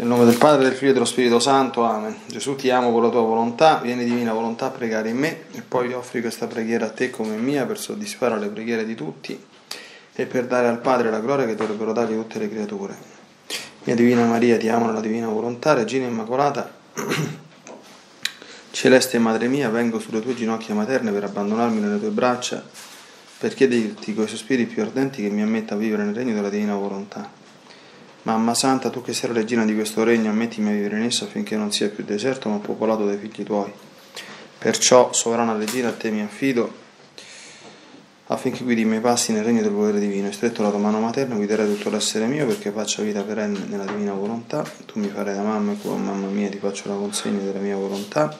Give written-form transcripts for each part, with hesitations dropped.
Nel nome del Padre, del Figlio e dello Spirito Santo, Amen. Gesù, ti amo con la tua volontà, vieni divina volontà a pregare in me, e poi offri questa preghiera a te come mia per soddisfare le preghiere di tutti e per dare al Padre la gloria che dovrebbero dargli tutte le creature. Mia Divina Maria, ti amo nella divina volontà, Regina Immacolata, Celeste Madre mia, vengo sulle tue ginocchia materne per abbandonarmi nelle tue braccia, per chiederti coi sospiri più ardenti che mi ammetta a vivere nel regno della divina volontà. Mamma Santa, tu che sei la regina di questo regno, ammettimi a vivere in esso affinché non sia più deserto ma popolato dai figli tuoi. Perciò, sovrana regina, a te mi affido, affinché guidi i miei passi nel regno del volere divino, e stretto la tua mano materna guiderai tutto l'essere mio perché faccia vita perenne nella divina volontà. Tu mi farai da mamma e come mamma mia ti faccio la consegna della mia volontà,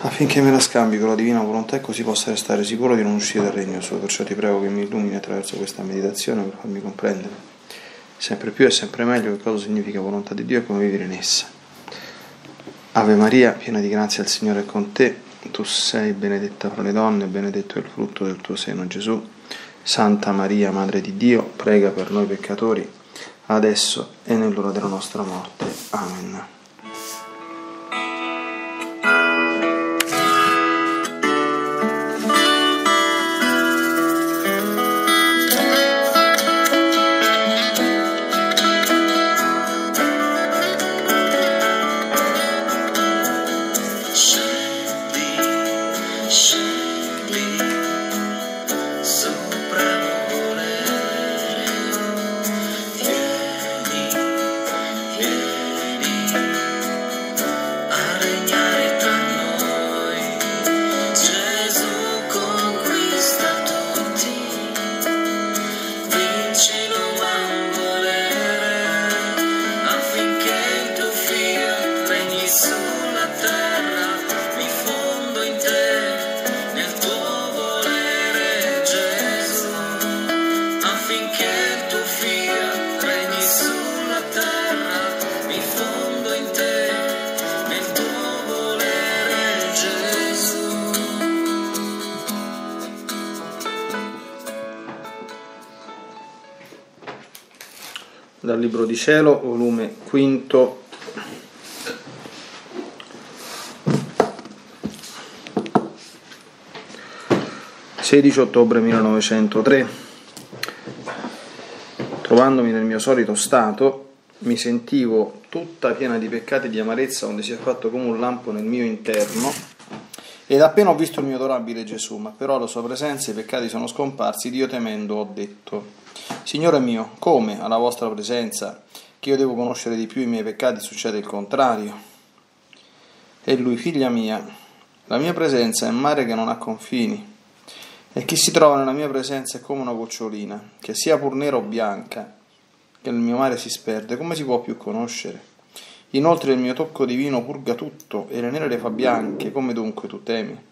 affinché me la scambi con la divina volontà e così possa restare sicuro di non uscire dal regno suo. Perciò ti prego che mi illumini attraverso questa meditazione per farmi comprendere sempre più e sempre meglio che cosa significa volontà di Dio e come vivere in essa. Ave Maria, piena di grazia, il Signore è con te, tu sei benedetta fra le donne, benedetto è il frutto del tuo seno, Gesù. Santa Maria, Madre di Dio, prega per noi peccatori, adesso e nell'ora della nostra morte. Amen. Dal Libro di Cielo, volume 5, (16 ottobre 1903). Trovandomi nel mio solito stato, mi sentivo tutta piena di peccati e di amarezza, onde si è fatto come un lampo nel mio interno, ed appena ho visto il mio adorabile Gesù, ma però alla sua presenza i peccati sono scomparsi, Dio temendo ho detto: Signore mio, come alla vostra presenza, che io devo conoscere di più i miei peccati, succede il contrario? E lui: figlia mia, la mia presenza è un mare che non ha confini, e chi si trova nella mia presenza è come una gocciolina, che sia pur nera o bianca, che nel mio mare si sperde, come si può più conoscere? Inoltre il mio tocco divino purga tutto, e le nere le fa bianche, come dunque tu temi?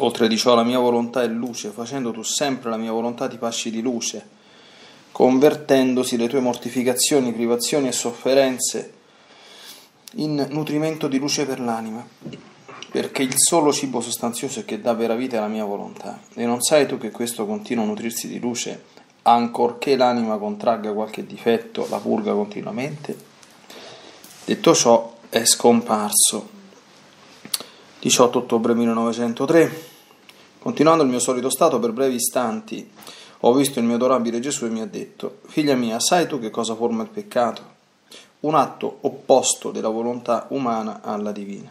Oltre di ciò la mia volontà è luce, facendo tu sempre la mia volontà ti pasci di luce, convertendosi le tue mortificazioni, privazioni e sofferenze in nutrimento di luce per l'anima, perché il solo cibo sostanzioso che dà vera vita è la mia volontà. E non sai tu che questo continua a nutrirsi di luce, ancorché l'anima contragga qualche difetto, la purga continuamente? Detto ciò, è scomparso. 18 ottobre 1903. Continuando il mio solito stato, per brevi istanti ho visto il mio adorabile Gesù e mi ha detto: figlia mia, sai tu che cosa forma il peccato? Un atto opposto della volontà umana alla divina.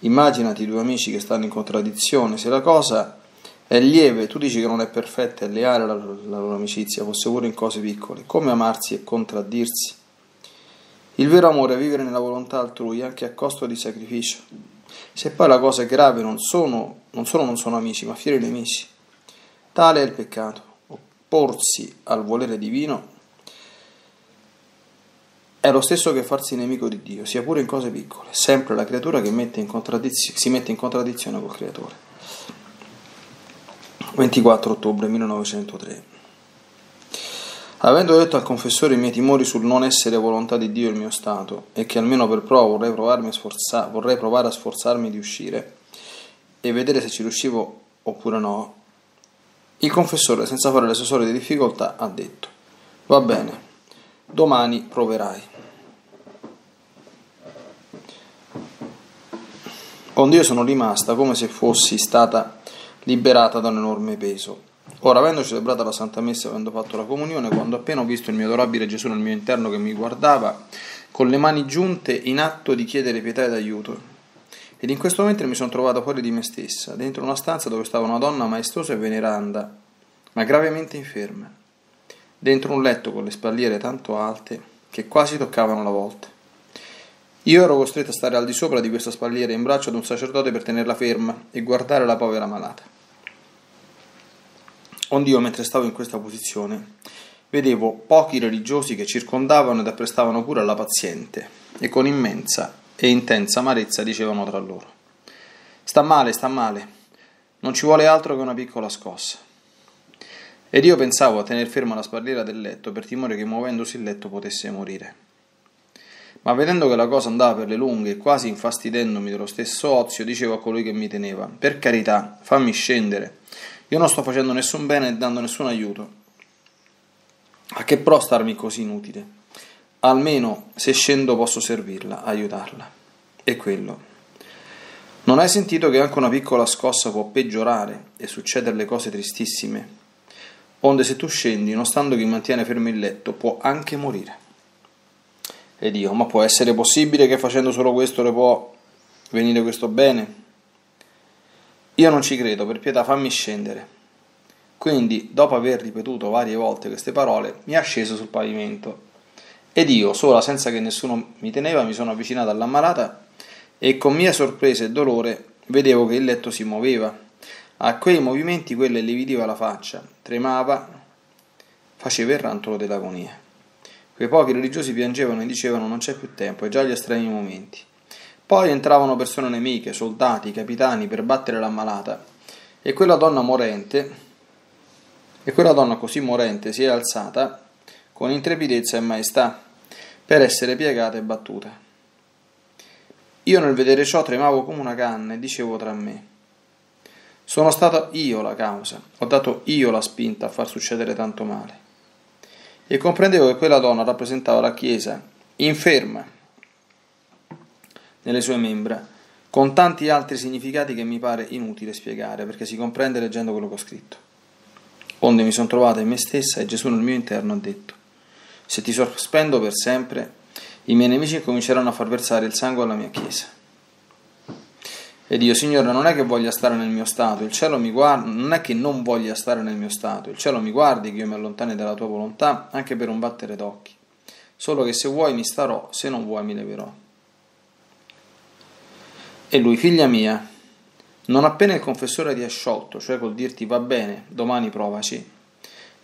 Immaginati due amici che stanno in contraddizione. Se la cosa è lieve, tu dici che non è perfetta, e leale la loro amicizia, fosse pure in cose piccole. Come amarsi e contraddirsi? Il vero amore è vivere nella volontà altrui, anche a costo di sacrificio. Se poi la cosa è grave, non sono amici, ma fieri nemici. Tale è il peccato: opporsi al volere divino è lo stesso che farsi nemico di Dio, sia pure in cose piccole. Sempre la creatura che si mette in contraddizione col Creatore. 24 ottobre 1903. Avendo detto al confessore i miei timori sul non essere volontà di Dio il mio stato, e che almeno per prova vorrei provare a sforzarmi di uscire e vedere se ci riuscivo oppure no, il confessore, senza fare le sue solite difficoltà, ha detto: va bene, domani proverai. Ond'io sono rimasta come se fossi stata liberata da un enorme peso. Ora, avendo celebrata la Santa Messa e avendo fatto la comunione, quando appena ho visto il mio adorabile Gesù nel mio interno che mi guardava, con le mani giunte in atto di chiedere pietà ed aiuto, ed in questo momento mi sono trovata fuori di me stessa, dentro una stanza dove stava una donna maestosa e veneranda, ma gravemente inferma, dentro un letto con le spalliere tanto alte che quasi toccavano la volta. Io ero costretta a stare al di sopra di questa spalliera in braccio ad un sacerdote per tenerla ferma e guardare la povera malata. Ond'io, mentre stavo in questa posizione, vedevo pochi religiosi che circondavano ed apprestavano cura alla paziente e con immensa e intensa amarezza dicevano tra loro: sta male, sta male, non ci vuole altro che una piccola scossa. Ed io pensavo a tener ferma la spalliera del letto per timore che muovendosi il letto potesse morire. Ma vedendo che la cosa andava per le lunghe e quasi infastidendomi dello stesso ozio, dicevo a colui che mi teneva: per carità, fammi scendere. Io non sto facendo nessun bene e dando nessun aiuto. A che pro starmi così inutile? Almeno se scendo posso servirla, aiutarla. E quello. Non hai sentito che anche una piccola scossa può peggiorare e succedere le cose tristissime? Onde se tu scendi, non stando chi mantiene fermo il letto, può anche morire. Ed io: ma può essere possibile che facendo solo questo le può venire questo bene? Io non ci credo, per pietà fammi scendere. Quindi, dopo aver ripetuto varie volte queste parole, mi è asceso sul pavimento. Ed io, sola, senza che nessuno mi teneva, mi sono avvicinata all'ammalata e con mia sorpresa e dolore vedevo che il letto si muoveva. A quei movimenti quella illividiva la faccia, tremava, faceva il rantolo dell'agonia. Quei pochi religiosi piangevano e dicevano: non c'è più tempo, è già gli estremi momenti. Poi entravano persone nemiche, soldati, capitani, per battere l'ammalata, e quella donna così morente si è alzata con intrepidezza e maestà per essere piegata e battuta. Io nel vedere ciò tremavo come una canna e dicevo tra me: sono stata io la causa, ho dato io la spinta a far succedere tanto male. E comprendevo che quella donna rappresentava la Chiesa, inferma nelle sue membra, con tanti altri significati che mi pare inutile spiegare, perché si comprende leggendo quello che ho scritto. Onde mi sono trovata in me stessa e Gesù nel mio interno ha detto: se ti sospendo per sempre, i miei nemici cominceranno a far versare il sangue alla mia Chiesa. Ed io: Signore, non è che voglia stare nel mio stato, il cielo mi guarda, non è che non voglia stare nel mio stato, il cielo mi guardi che io mi allontani dalla tua volontà anche per un battere d'occhi, solo che se vuoi mi starò, se non vuoi mi leverò. E lui: figlia mia, non appena il confessore ti ha sciolto, cioè col dirti va bene, domani provaci,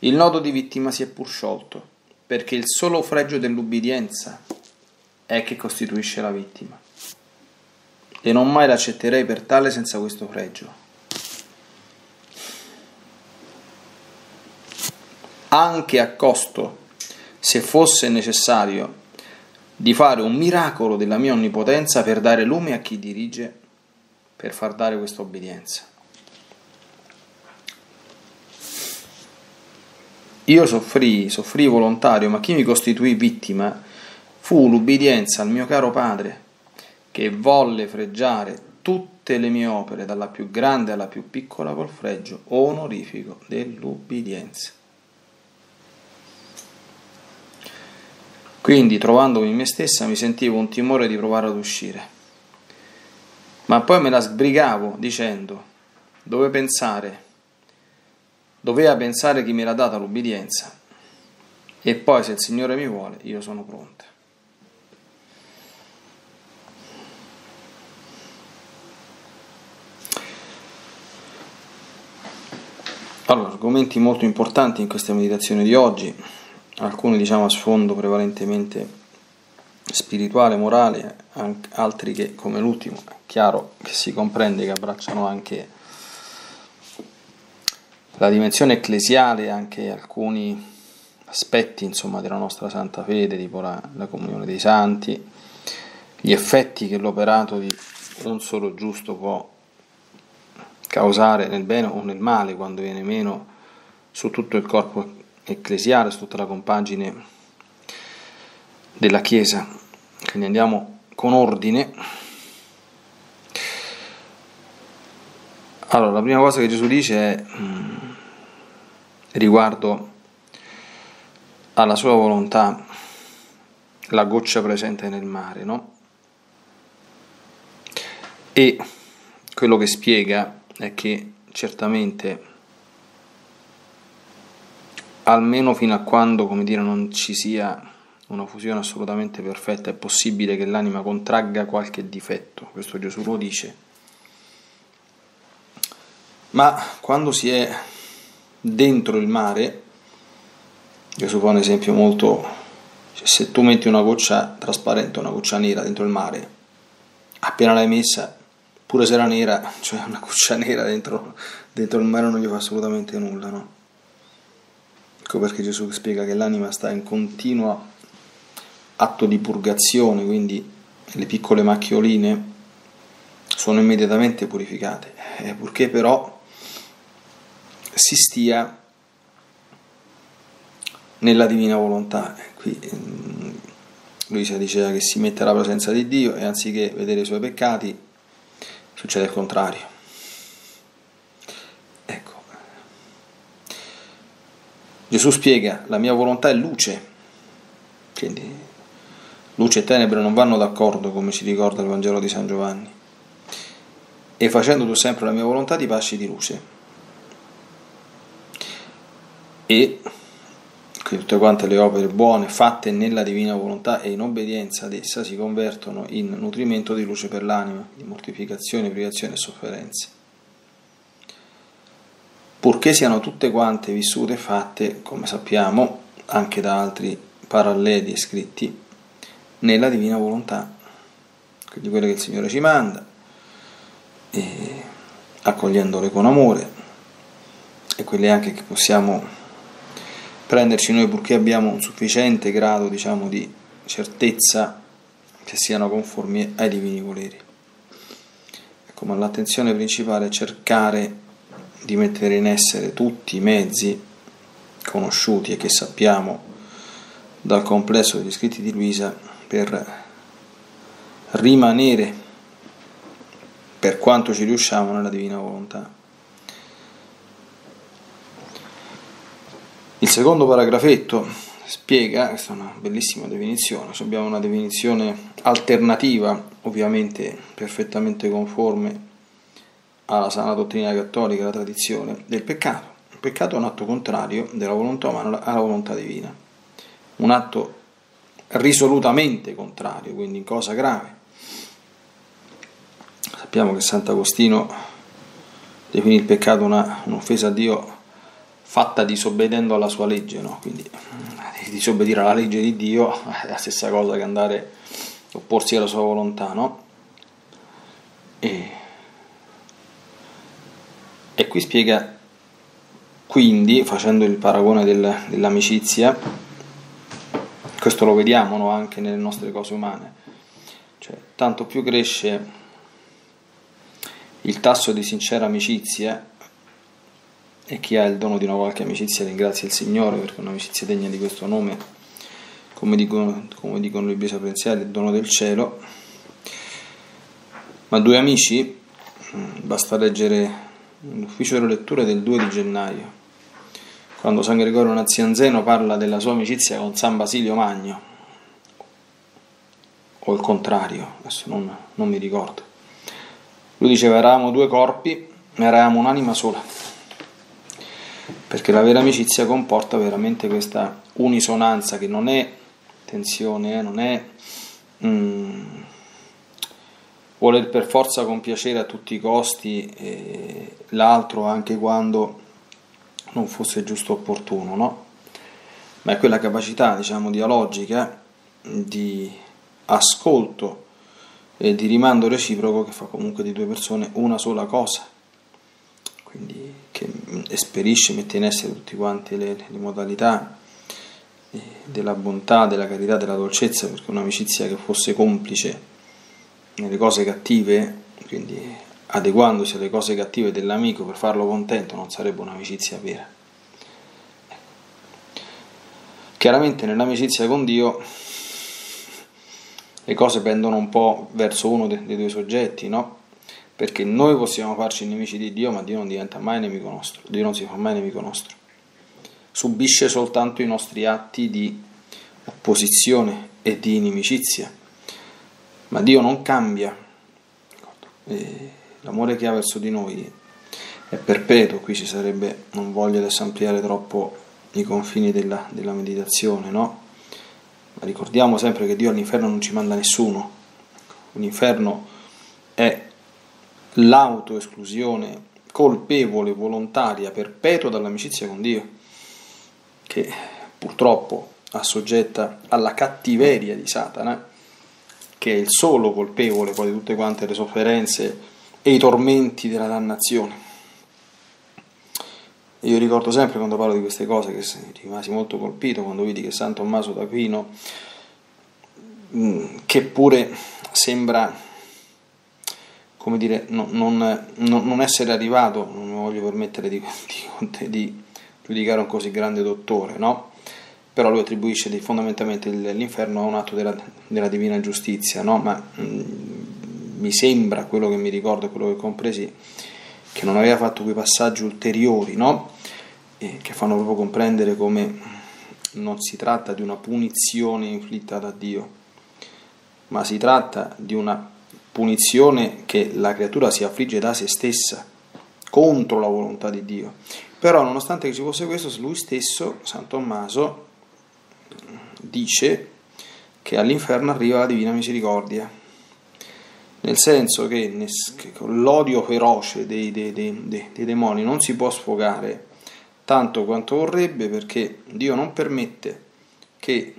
il nodo di vittima si è pur sciolto, perché il solo fregio dell'ubbidienza è che costituisce la vittima. E non mai l'accetterei per tale senza questo fregio. Anche a costo, se fosse necessario, di fare un miracolo della mia onnipotenza per dare lume a chi dirige, per far dare questa obbedienza. Io soffrii volontario, ma chi mi costituì vittima fu l'ubbidienza al mio caro padre, che volle freggiare tutte le mie opere, dalla più grande alla più piccola, col fregio onorifico dell'ubbidienza. Quindi, trovandomi in me stessa, mi sentivo un timore di provare ad uscire. Ma poi me la sbrigavo dicendo: doveva pensare chi me l'ha data l'ubbidienza. E poi, se il Signore mi vuole, io sono pronta. Allora, argomenti molto importanti in questa meditazione di oggi. Alcuni, diciamo, a sfondo prevalentemente spirituale, morale, altri che, come l'ultimo, è chiaro che si comprende che abbracciano anche la dimensione ecclesiale, anche alcuni aspetti, insomma, della nostra santa fede, tipo la comunione dei santi, gli effetti che l'operato di un solo giusto può causare nel bene o nel male, quando viene meno, su tutto il corpo ecclesiale, su tutta la compagine della Chiesa. Quindi andiamo con ordine. Allora, la prima cosa che Gesù dice è riguardo alla sua volontà, la goccia presente nel mare, no? E quello che spiega è che certamente, almeno fino a quando, come dire, non ci sia una fusione assolutamente perfetta, è possibile che l'anima contragga qualche difetto, questo Gesù lo dice. Ma quando si è dentro il mare, Gesù fa un esempio molto, cioè, se tu metti una goccia trasparente, una goccia nera dentro il mare, appena l'hai messa, pure se era nera, cioè una goccia nera dentro il mare non gli fa assolutamente nulla, no? Ecco perché Gesù spiega che l'anima sta in continuo atto di purgazione, quindi le piccole macchioline sono immediatamente purificate, purché però si stia nella divina volontà. Qui Luisa diceva che si mette alla presenza di Dio e anziché vedere i suoi peccati succede il contrario. Ecco, Gesù spiega: la mia volontà è luce, quindi luce e tenebre non vanno d'accordo, come ci ricorda il Vangelo di San Giovanni, e facendo tu sempre la mia volontà ti pasci di luce. E che tutte quante le opere buone fatte nella divina volontà e in obbedienza ad essa si convertono in nutrimento di luce per l'anima, di mortificazione, privazione e sofferenze, purché siano tutte quante vissute e fatte, come sappiamo anche da altri paralleli e scritti, nella divina volontà, quindi quelle che il Signore ci manda, e accogliendole con amore, e quelle anche che possiamo prenderci noi purché abbiamo un sufficiente grado, diciamo, di certezza che siano conformi ai divini voleri. Ecco, ma l'attenzione principale è cercare di mettere in essere tutti i mezzi conosciuti e che sappiamo dal complesso degli scritti di Luisa per rimanere, per quanto ci riusciamo, nella divina volontà. Il secondo paragrafetto spiega, questa è una bellissima definizione, abbiamo una definizione alternativa, ovviamente perfettamente conforme alla sana dottrina cattolica, alla tradizione, del peccato. Il peccato è un atto contrario della volontà umana alla volontà divina, un atto risolutamente contrario, quindi in cosa grave. Sappiamo che Sant'Agostino definì il peccato un'offesa a Dio fatta disobbedendo alla sua legge, no? Quindi disobbedire alla legge di Dio è la stessa cosa che andare a opporsi alla sua volontà, no? E qui spiega, quindi, facendo il paragone dell'amicizia, questo lo vediamo, no? Anche nelle nostre cose umane, cioè tanto più cresce il tasso di sincera amicizia, e chi ha il dono di una qualche amicizia ringrazia il Signore, perché un'amicizia degna di questo nome, come dicono le Bibbie saprenziali, il dono del cielo. Ma due amici, basta leggere l'ufficio delle letture del 2 di gennaio, quando San Gregorio Nazianzeno parla della sua amicizia con San Basilio Magno, o il contrario, adesso non mi ricordo. Lui diceva: eravamo due corpi, ma eravamo un'anima sola, perché la vera amicizia comporta veramente questa unisonanza che non è tensione, non è voler per forza compiacere a tutti i costi l'altro anche quando non fosse giusto opportuno, no? Ma è quella capacità, diciamo, dialogica, di ascolto e di rimando reciproco che fa comunque di due persone una sola cosa, quindi che esperisce, mette in essere tutte quante le modalità della bontà, della carità, della dolcezza, perché un'amicizia che fosse complice nelle cose cattive, quindi adeguandosi alle cose cattive dell'amico per farlo contento, non sarebbe un'amicizia vera. Chiaramente nell'amicizia con Dio le cose pendono un po' verso uno dei due soggetti, no? Perché noi possiamo farci nemici di Dio, ma Dio non diventa mai nemico nostro, Dio non si fa mai nemico nostro, subisce soltanto i nostri atti di opposizione e di inimicizia, ma Dio non cambia, l'amore che ha verso di noi è perpetuo. Qui ci sarebbe, non voglio adesso ampliare troppo i confini della meditazione, no? Ma ricordiamo sempre che Dio all'inferno non ci manda nessuno, l'inferno è l'autoesclusione colpevole, volontaria, perpetua dall'amicizia con Dio, che purtroppo assoggetta alla cattiveria di Satana, che è il solo colpevole poi di tutte quante le sofferenze e i tormenti della dannazione. Io ricordo sempre, quando parlo di queste cose, che rimasi molto colpito quando vidi che Santo Tommaso d'Aquino, che pure sembra, come dire, non essere arrivato, non mi voglio permettere di giudicare un così grande dottore, no? Però lui attribuisce fondamentalmente l'inferno a un atto della divina giustizia, no? Ma mi sembra, quello che mi ricordo e quello che compresi, che non aveva fatto quei passaggi ulteriori, no? E che fanno proprio comprendere come non si tratta di una punizione inflitta da Dio, ma si tratta di una punizione che la creatura si affligge da se stessa, contro la volontà di Dio. Però, nonostante che ci fosse questo, lui stesso, San Tommaso, dice che all'inferno arriva la divina misericordia, nel senso che l'odio feroce dei demoni non si può sfogare tanto quanto vorrebbe, perché Dio non permette che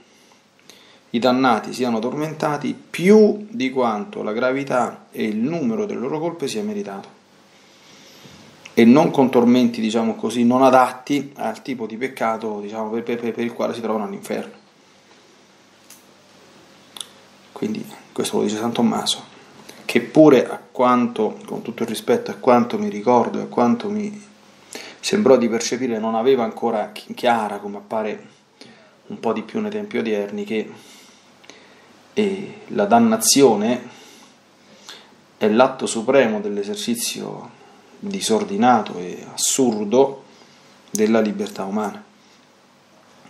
i dannati siano tormentati più di quanto la gravità e il numero delle loro colpe sia meritato, e non con tormenti, diciamo così, non adatti al tipo di peccato, diciamo, per il quale si trovano all'inferno. Quindi questo lo dice San Tommaso, che pure, a quanto, con tutto il rispetto, a quanto mi ricordo e a quanto mi sembrò di percepire, non aveva ancora chiara, come appare un po' di più nei tempi odierni, che la dannazione è l'atto supremo dell'esercizio disordinato e assurdo della libertà umana,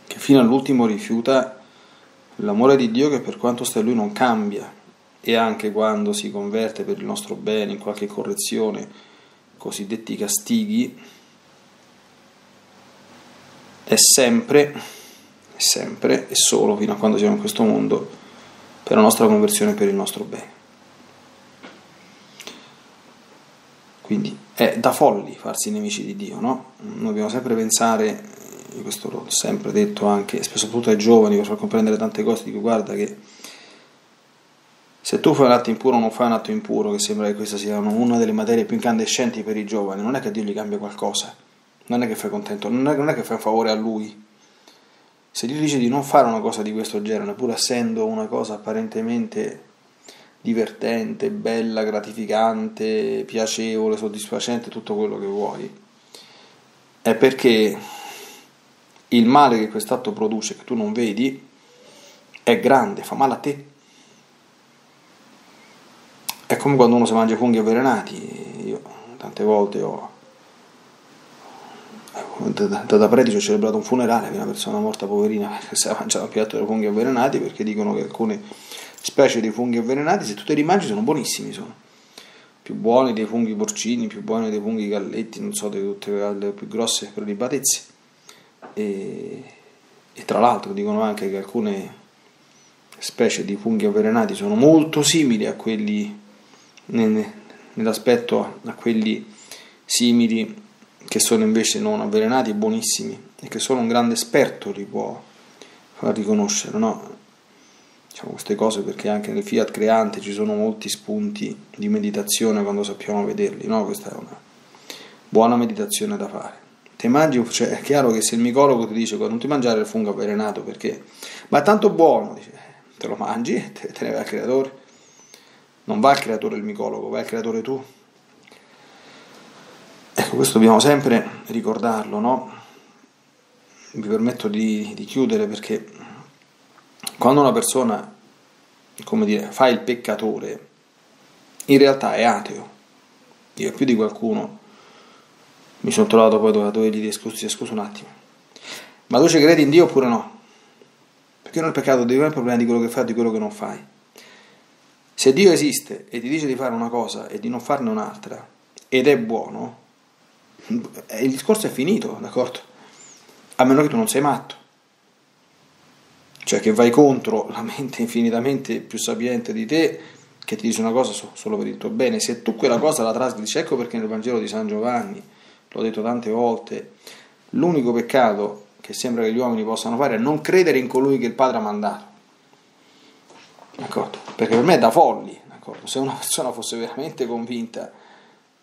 che fino all'ultimo rifiuta l'amore di Dio, che per quanto sta in lui non cambia, e anche quando si converte per il nostro bene in qualche correzione, cosiddetti castighi, è sempre e solo fino a quando siamo in questo mondo, per la nostra conversione e per il nostro bene. Quindi è da folli farsi nemici di Dio, no? Noi dobbiamo sempre pensare, questo l'ho sempre detto anche, soprattutto ai giovani, per far comprendere tante cose, dico: guarda che se tu fai un atto impuro, non fai un atto impuro, che sembra che questa sia una delle materie più incandescenti per i giovani, non è che Dio gli cambia qualcosa, non è che fai contento, non è che fai un favore a Lui. Se Dio dice di non fare una cosa di questo genere, pur essendo una cosa apparentemente divertente, bella, gratificante, piacevole, soddisfacente, tutto quello che vuoi, è perché il male che quest'atto produce, che tu non vedi, è grande, fa male a te. È come quando uno si mangia funghi avvelenati. Io tante volte da predice ho celebrato un funerale di una persona morta, poverina, perché si è mangiato un piatto di funghi avvelenati, perché dicono che alcune specie di funghi avvelenati, se tu te li mangi, sono buonissimi, sono più buoni dei funghi porcini, più buoni dei funghi galletti, non so, di tutte le più grosse prelibatezze. E tra l'altro dicono anche che alcune specie di funghi avvelenati sono molto simili a quelli, nell'aspetto, a quelli simili che sono invece non avvelenati e buonissimi, e che solo un grande esperto li può far riconoscere, no? Diciamo queste cose perché anche nel Fiat creante ci sono molti spunti di meditazione quando sappiamo vederli, no? Questa è una buona meditazione da fare. Te mangi, cioè, è chiaro che se il micologo ti dice: non ti mangiare il fungo avvelenato perché, ma è tanto buono, dice, te lo mangi e te ne vai al creatore. Non va al creatore il micologo, vai al creatore tu. Ecco, questo dobbiamo sempre ricordarlo, no? Vi permetto di chiudere, perché quando una persona come dire, fa il peccatore, in realtà è ateo. Io più di qualcuno mi sono trovato poi dove gli discorsi, scusa un attimo, ma tu ci credi in Dio oppure no? Perché non il peccato di Dio è il problema di quello che fai e di quello che non fai. Se Dio esiste e ti dice di fare una cosa e di non farne un'altra, ed è buono, il discorso è finito, d'accordo? A meno che tu non sei matto, cioè che vai contro la mente infinitamente più sapiente di te, che ti dice una cosa solo per il tuo bene. Se tu quella cosa la trasgredi, ecco perché nel Vangelo di San Giovanni, l'ho detto tante volte, l'unico peccato che sembra che gli uomini possano fare è non credere in colui che il Padre ha mandato, d'accordo? Perché per me è da folli, d'accordo? Se una persona fosse veramente convinta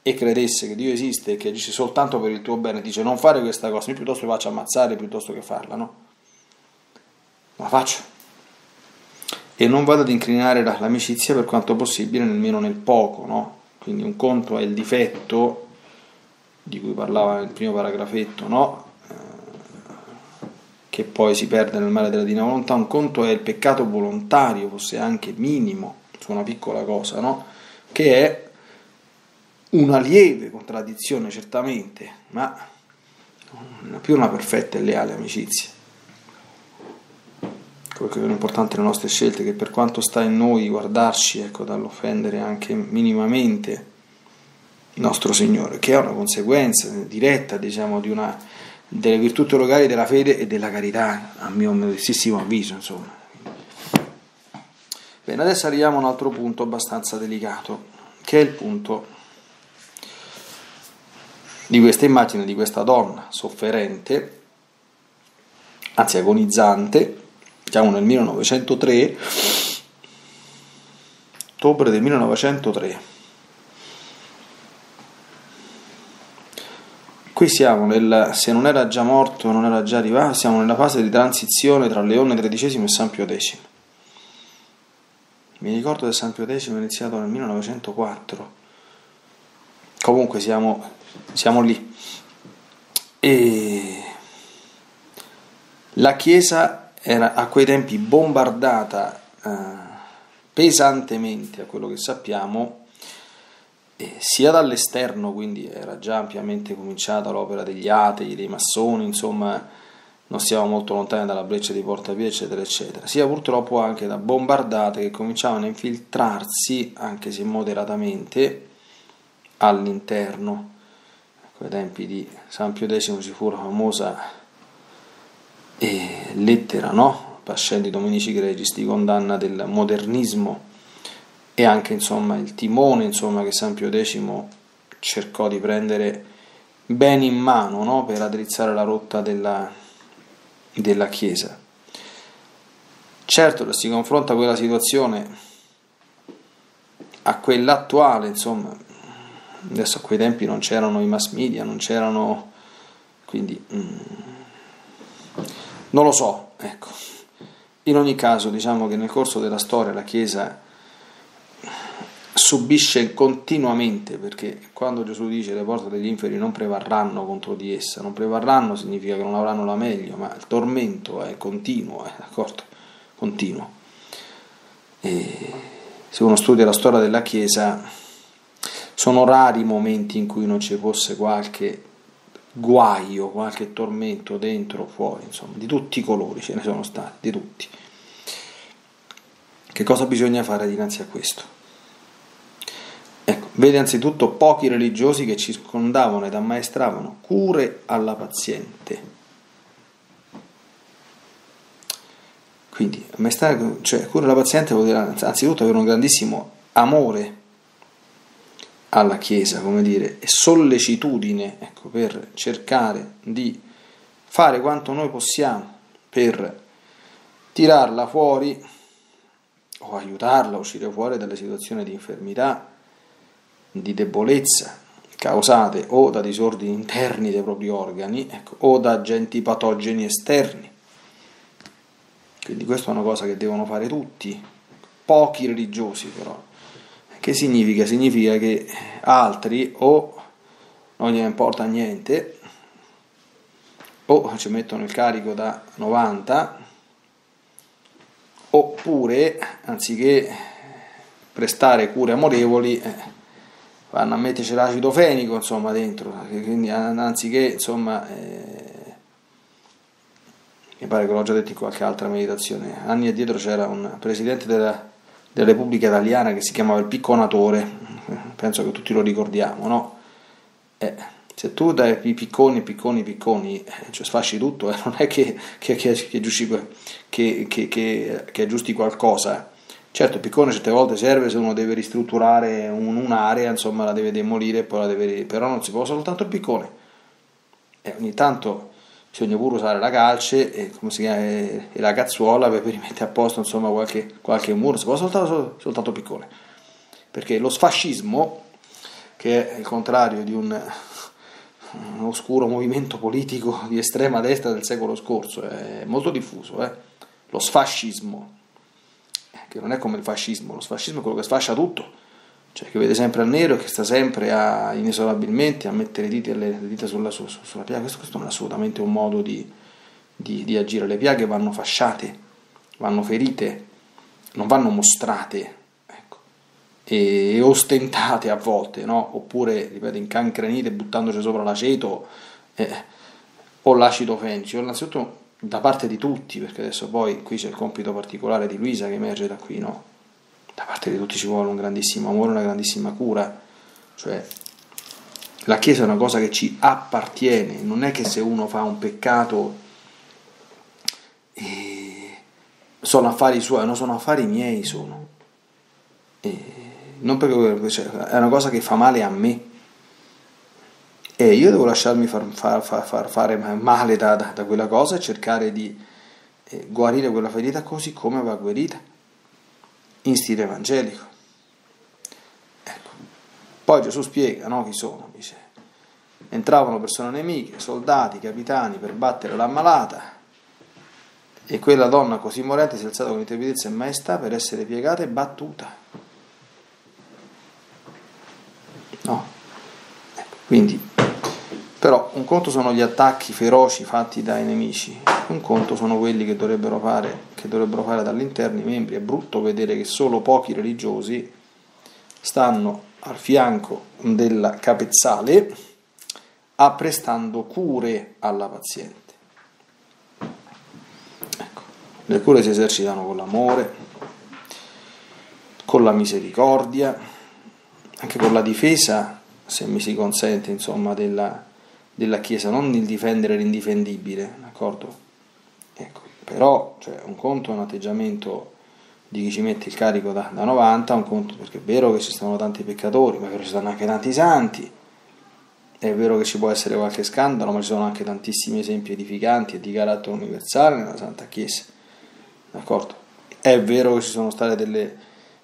e credesse che Dio esiste e che agisce soltanto per il tuo bene, dice non fare questa cosa, io piuttosto la faccio ammazzare piuttosto che farla, no? La faccio. E non vado ad inclinare l'amicizia per quanto possibile, nemmeno nel poco, no? Quindi un conto è il difetto di cui parlava nel primo paragrafetto, no? Che poi si perde nel mare della divina volontà. Un conto è il peccato volontario, fosse anche minimo, su una piccola cosa, no? Che è una lieve contraddizione certamente, ma più una perfetta e leale amicizia. Perché è importante le nostre scelte, che per quanto sta in noi guardarci, ecco, dall'offendere anche minimamente il nostro Signore, che è una conseguenza diretta, diciamo, di una delle virtù teologali della fede e della carità, a mio modestissimo avviso, insomma. Bene, adesso arriviamo a un altro punto abbastanza delicato, che è il punto di questa immagine di questa donna sofferente, anzi agonizzante. Siamo nel 1903, ottobre del 1903. Qui siamo nel, se non era già morto, non era già arrivato, siamo nella fase di transizione tra Leone XIII e San Pio X. Mi ricordo che San Pio X è iniziato nel 1904. Comunque siamo lì. E la Chiesa era a quei tempi bombardata pesantemente, a quello che sappiamo, sia dall'esterno, quindi era già ampiamente cominciata l'opera degli atei, dei massoni, insomma non siamo molto lontani dalla breccia di Porta Pia, eccetera eccetera, sia purtroppo anche da bombardate che cominciavano a infiltrarsi, anche se moderatamente, all'interno. A quei tempi di San Pio X ci fu la famosa lettera, no? Pascendi Domenici Gregis, di condanna del modernismo, e anche insomma il timone, insomma, che San Pio X cercò di prendere bene in mano, no? Per addrizzare la rotta della Chiesa. Certo che si confronta quella situazione a quella attuale, insomma, adesso a quei tempi non c'erano i mass media, non c'erano, quindi non lo so, ecco. In ogni caso, diciamo che nel corso della storia la Chiesa subisce continuamente, perché quando Gesù dice le porte degli inferi non prevarranno contro di essa, non prevarranno significa che non avranno la meglio, ma il tormento è continuo, d'accordo? Continuo. E se uno studia la storia della Chiesa, sono rari i momenti in cui non ci fosse qualche guaio, qualche tormento dentro o fuori, insomma, di tutti i colori ce ne sono stati, di tutti. Che cosa bisogna fare dinanzi a questo? Ecco, vede anzitutto pochi religiosi che ci circondavano ed ammaestravano cure alla paziente. Quindi, ammaestrare, cioè cure alla paziente vuol dire anzitutto avere un grandissimo amore alla Chiesa, come dire, e sollecitudine, ecco, per cercare di fare quanto noi possiamo per tirarla fuori o aiutarla a uscire fuori dalle situazioni di infermità, di debolezza causate o da disordini interni dei propri organi, ecco, o da agenti patogeni esterni. Quindi questa è una cosa che devono fare tutti, pochi religiosi però. Che significa? Significa che altri o non gli importa niente, o ci mettono il carico da 90, oppure, anziché prestare cure amorevoli, vanno a metterci l'acido fenico, insomma, dentro, quindi anziché, insomma, mi pare che l'ho già detto in qualche altra meditazione, anni addietro c'era un presidente della Repubblica Italiana che si chiamava il picconatore, penso che tutti lo ricordiamo, no? Se tu dai picconi, cioè sfasci tutto, non è che aggiusti qualcosa. Certo, il piccone certe volte serve se uno deve ristrutturare un'area, insomma, la deve demolire e poi la deve... però non si può soltanto il piccone. Ogni tanto bisogna pure usare la calce e la cazzuola per rimettere a posto, insomma, qualche muro. Si può soltanto piccone, perché lo sfascismo, che è il contrario di un oscuro movimento politico di estrema destra del secolo scorso, è molto diffuso, lo sfascismo, che non è come il fascismo. Lo sfascismo è quello che sfascia tutto, cioè che vede sempre al nero e che sta sempre inesorabilmente a mettere le dita sulla piaga. Questo non è assolutamente un modo di agire. Le piaghe vanno fasciate, vanno ferite, non vanno mostrate, ecco, e ostentate a volte, no? Oppure, ripeto, incancrenite buttandoci sopra l'aceto o l'acido fenico, innanzitutto da parte di tutti, perché adesso poi qui c'è il compito particolare di Luisa che emerge da qui, no? Da parte di tutti ci vuole un grandissimo amore, una grandissima cura, cioè la Chiesa è una cosa che ci appartiene, non è che se uno fa un peccato sono affari suoi, non sono affari miei, sono non perché, cioè, è una cosa che fa male a me e io devo lasciarmi fare male da quella cosa e cercare di guarire quella ferita così come va guarita, in stile evangelico. Ecco. Poi Gesù spiega, no, chi sono, dice: entravano persone nemiche, soldati, capitani per battere l'ammalata, e quella donna così morente si è alzata con intrepidezza e maestà per essere piegata e battuta. No? Ecco. Quindi, però, un conto sono gli attacchi feroci fatti dai nemici, un conto sono quelli che dovrebbero fare dall'interno i membri. È brutto vedere che solo pochi religiosi stanno al fianco della capezzale apprestando cure alla paziente. Ecco, le cure si esercitano con l'amore, con la misericordia, anche con la difesa, se mi si consente, insomma, della Chiesa, non il difendere l'indifendibile, d'accordo? Ecco, però, cioè, un conto è un atteggiamento di chi ci mette il carico da 90, un conto, perché è vero che ci stanno tanti peccatori, ma che ci stanno anche tanti santi, è vero che ci può essere qualche scandalo, ma ci sono anche tantissimi esempi edificanti e di carattere universale nella Santa Chiesa, d'accordo? È vero che ci sono state delle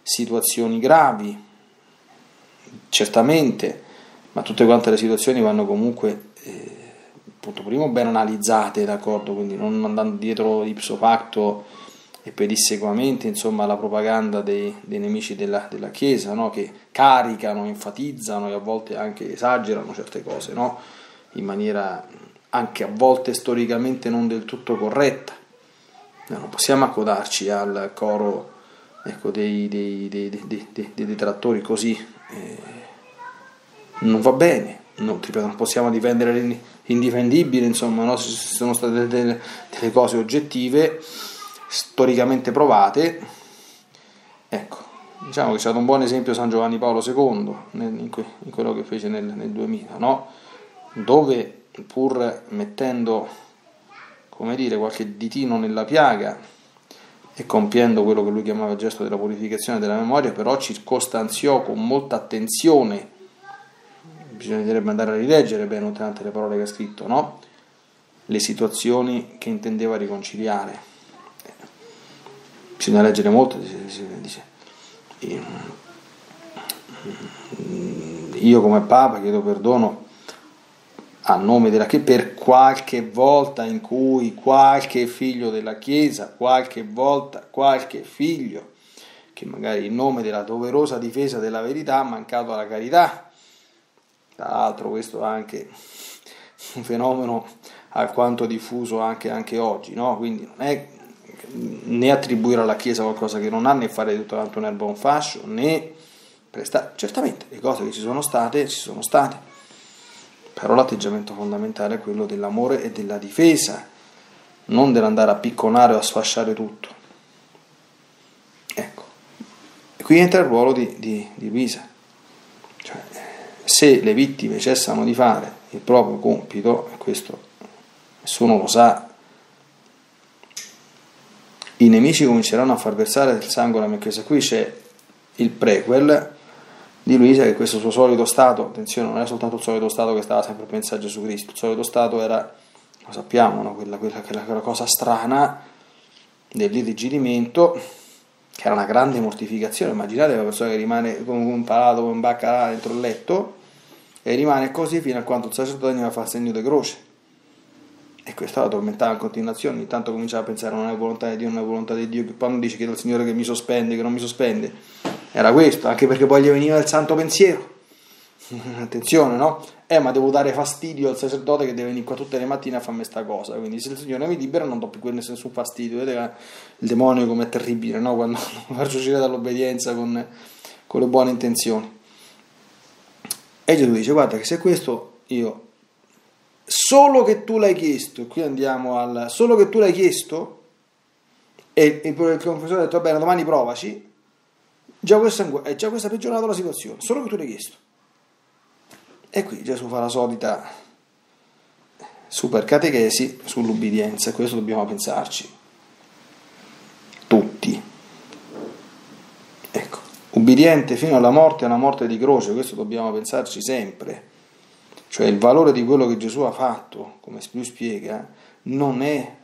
situazioni gravi, certamente, ma tutte quante le situazioni vanno comunque... punto primo, ben analizzate, d'accordo? Quindi non andando dietro ipso facto e pedissequamente, insomma, alla propaganda dei nemici della Chiesa, no? Che caricano, enfatizzano e a volte anche esagerano certe cose, no? In maniera anche a volte storicamente non del tutto corretta. No, non possiamo accodarci al coro, ecco, dei detrattori così, non va bene. Non possiamo difendere l'indifendibile, insomma, no? Sono state delle cose oggettive, storicamente provate. Ecco, diciamo che c'è stato un buon esempio San Giovanni Paolo II in quello che fece nel 2000, no? Dove, pur mettendo, come dire, qualche ditino nella piaga e compiendo quello che lui chiamava il gesto della purificazione della memoria, però circostanziò con molta attenzione. Bisognerebbe andare a rileggere bene tante le parole che ha scritto, no? Le situazioni che intendeva riconciliare. Bisogna leggere molto, dice. Io come Papa chiedo perdono a nome della Chiesa per qualche volta in cui qualche figlio della Chiesa, qualche figlio che magari in nome della doverosa difesa della verità ha mancato alla carità. Tra l'altro questo è anche un fenomeno alquanto diffuso anche oggi, no? Quindi non è né attribuire alla Chiesa qualcosa che non ha, né fare di tutto tanto un'erba un fascio, né prestare. Certamente le cose che ci sono state, però l'atteggiamento fondamentale è quello dell'amore e della difesa, non dell'andare a picconare o a sfasciare tutto. Ecco, e qui entra il ruolo di Luisa. Cioè, se le vittime cessano di fare il proprio compito, e questo nessuno lo sa, i nemici cominceranno a far versare il sangue alla mia Chiesa. Qui c'è il prequel di Luisa, che questo suo solito stato, attenzione, non era soltanto il solito stato che stava sempre a pensare a Gesù Cristo, il solito stato era, lo sappiamo, no? quella cosa strana dell'irrigidimento, che era una grande mortificazione. Immaginate una persona che rimane come un palato, come un baccalà dentro il letto, e rimane così fino a quando il sacerdote non fa il segno di croce. E questo la tormentava in continuazione. Ogni tanto cominciava a pensare: non è volontà di Dio, non è volontà di Dio. Che poi non dice, che è il Signore che mi sospende, che non mi sospende. Era questo, anche perché poi gli veniva il santo pensiero. Attenzione, no? Ma devo dare fastidio al sacerdote che deve venire qua tutte le mattine a farmi sta cosa. Quindi se il Signore mi libera non do più nessun fastidio. Vedete il demonio com'è terribile, no? Quando faccio uscire dall'obbedienza con le buone intenzioni. E Gesù dice: guarda che se questo io... solo che tu l'hai chiesto, qui andiamo al solo che tu l'hai chiesto, e il confessore ha detto: va bene, domani provaci, già questa è peggiorata la situazione, solo che tu l'hai chiesto. E qui Gesù fa la solita super catechesi sull'ubbidienza, e questo dobbiamo pensarci tutti. Ecco, ubbidiente fino alla morte, è una morte di croce, questo dobbiamo pensarci sempre. Cioè il valore di quello che Gesù ha fatto, come lui spiega, non è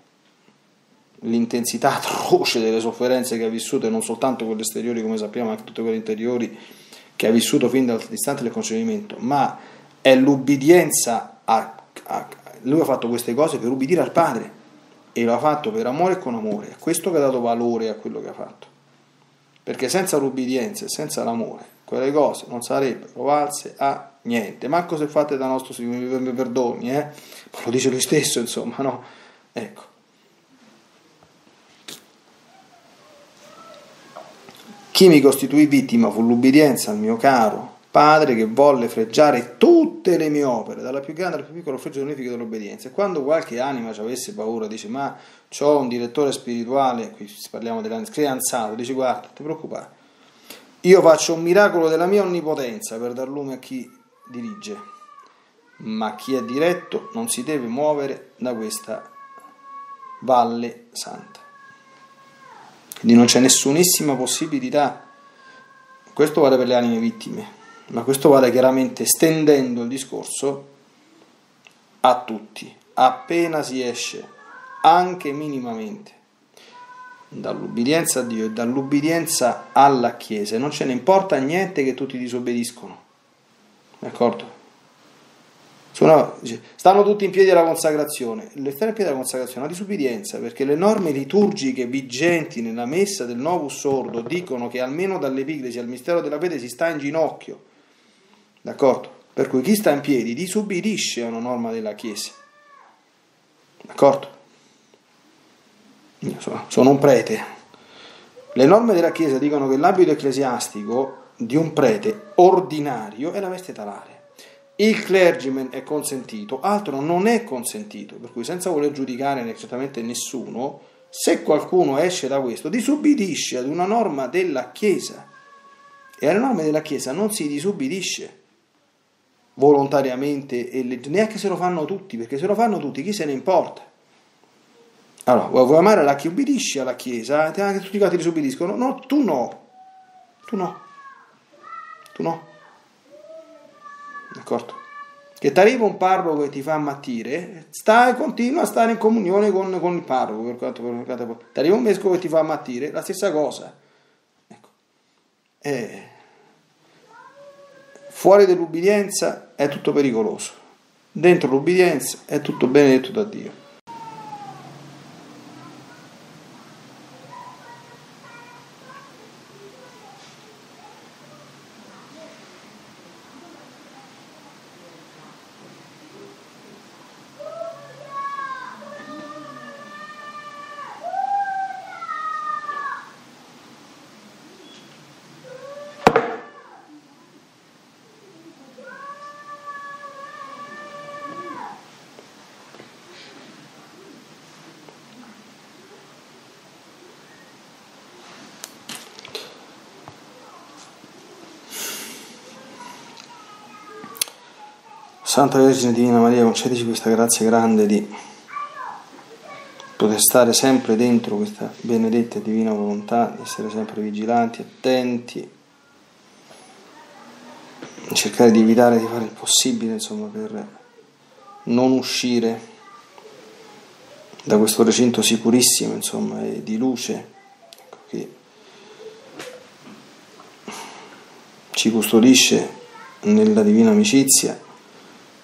l'intensità atroce delle sofferenze che ha vissuto, e non soltanto quelle esteriori, come sappiamo, anche tutte quelle interiori che ha vissuto fin dall'istante del concepimento, ma è l'ubbidienza. Lui ha fatto queste cose per ubbidire al Padre, e lo ha fatto per amore e con amore. È questo che ha dato valore a quello che ha fatto, perché senza l'ubbidienza e senza l'amore quelle cose non sarebbero valse a niente, manco se fate da nostro Signore, mi perdoni, ma lo dice lui stesso, insomma, no? Ecco, chi mi costituì vittima fu l'ubbidienza al mio caro Padre, che volle freggiare tutte le mie opere, dalla più grande alla più piccola, freggio unifico dell'obbedienza. E quando qualche anima ci avesse paura, dice: ma c'ho un direttore spirituale, qui parliamo dell'anziano, dice: guarda, non ti preoccupare, io faccio un miracolo della mia onnipotenza per dar lume a chi dirige, ma chi è diretto non si deve muovere da questa valle santa. Quindi non c'è nessunissima possibilità. Questo vale per le anime vittime, ma questo vale chiaramente, estendendo il discorso, a tutti. Appena si esce, anche minimamente, dall'ubbidienza a Dio e dall'ubbidienza alla Chiesa, non ce ne importa niente che tutti disobbediscono. D'accordo? Stanno tutti in piedi alla consacrazione. Le stanno in piedi alla consacrazione è una disubbidienza, perché le norme liturgiche vigenti nella messa del Novus Sordo dicono che almeno dall'Epiclesi al mistero della fede si sta in ginocchio. D'accordo? Per cui chi sta in piedi disubbidisce a una norma della Chiesa. D'accordo? Sono un prete. Le norme della Chiesa dicono che l'abito ecclesiastico di un prete ordinario è la veste talare. Il clergyman è consentito, altro non è consentito, per cui, senza voler giudicare certamente nessuno, se qualcuno esce da questo disubbidisce ad una norma della Chiesa, e alle norme della Chiesa non si disubbidisce volontariamente, e neanche se lo fanno tutti, perché se lo fanno tutti chi se ne importa. Allora, vuoi amare la chi ubbidisci alla Chiesa, anche tutti quanti disubbidiscono? No, tu no, d'accordo? Che ti arriva un parroco che ti fa ammattire, continua a stare in comunione con il parroco, per quanto ti arriva un vescovo che ti fa ammattire, la stessa cosa, ecco. Fuori dell'ubbidienza è tutto pericoloso, dentro l'ubbidienza è tutto benedetto da Dio. Santa Vergine Divina Maria, concedici questa grazia grande di poter stare sempre dentro questa benedetta e divina volontà, di essere sempre vigilanti, attenti, cercare di evitare di fare il possibile, insomma, per non uscire da questo recinto sicurissimo, insomma, e di luce, ecco, che ci custodisce nella divina amicizia,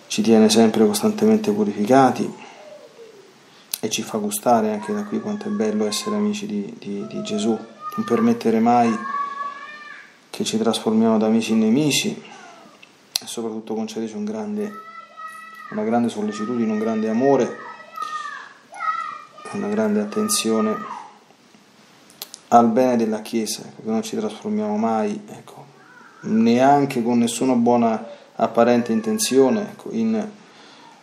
ci tiene sempre costantemente purificati e ci fa gustare anche da qui quanto è bello essere amici di Gesù, non permettere mai che ci trasformiamo da amici in nemici, e soprattutto concedici una grande sollecitudine, un grande amore, una grande attenzione al bene della Chiesa, che non ci trasformiamo mai, ecco, neanche con nessuna buona apparente intenzione, ecco, in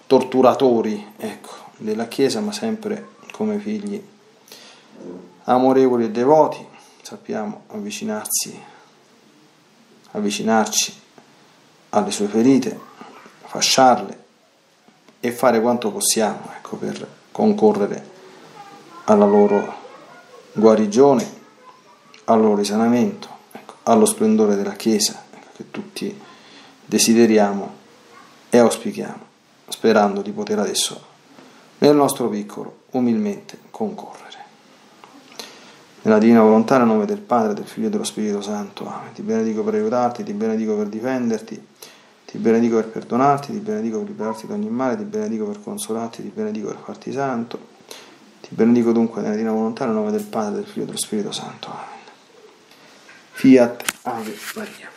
torturatori, ecco, della Chiesa, ma sempre come figli amorevoli e devoti, sappiamo avvicinarci alle sue ferite, fasciarle e fare quanto possiamo, ecco, per concorrere alla loro guarigione, al loro risanamento, ecco, allo splendore della Chiesa, ecco, che tutti desideriamo e auspichiamo, sperando di poter adesso nel nostro piccolo umilmente concorrere. Nella divina volontà, nel nome del Padre, del Figlio e dello Spirito Santo, amen. Ti benedico per aiutarti, ti benedico per difenderti, ti benedico per perdonarti, ti benedico per liberarti da ogni male, ti benedico per consolarti, ti benedico per farti santo. Ti benedico dunque nella divina volontà, nel nome del Padre, del Figlio e dello Spirito Santo. Amen. Fiat, Ave Maria.